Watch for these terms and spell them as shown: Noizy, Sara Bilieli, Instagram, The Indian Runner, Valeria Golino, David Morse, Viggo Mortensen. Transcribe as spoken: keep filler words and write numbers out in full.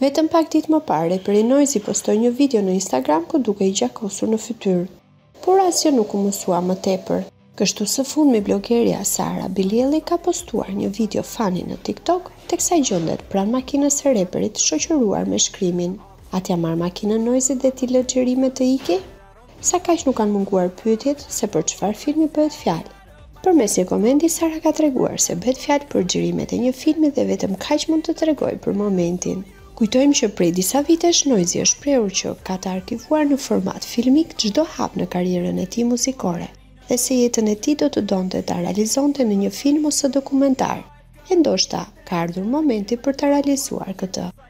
Vetëm pak ditë më parë, Peri Noizy postoi një video në Instagram ku dukej i gjakosur në fytyrë, por asgjë nuk u mësua më tepër. Kështu së fundmi blogeria Sara Bilieli ka postuar një video fani në TikTok, teksa i gjendet pranë makinës së reperit, shoqëruar me shkrimin: "A t'ja marr makinën Noizy dhe ti lë xhirimet të iki?" Sa kaq nuk kanë munguar pyetjet se për çfarë filmi bëhet fjalë. Përmes një komenti, Sara ka treguar se bëhet fjalë për xhirimet e një filmi dhe vetëm kaq mund të tregoj për momentin. Kujtojmë që prej disa vitesh Noizy është prerur që ka të arkivuar në format filmik çdo hap në karrierën e tij muzikore, dhe se jetën e tij do të donte ta realizonte në një film ose dokumentar. E ndoshta ka ardhur momenti për ta realizuar këtë.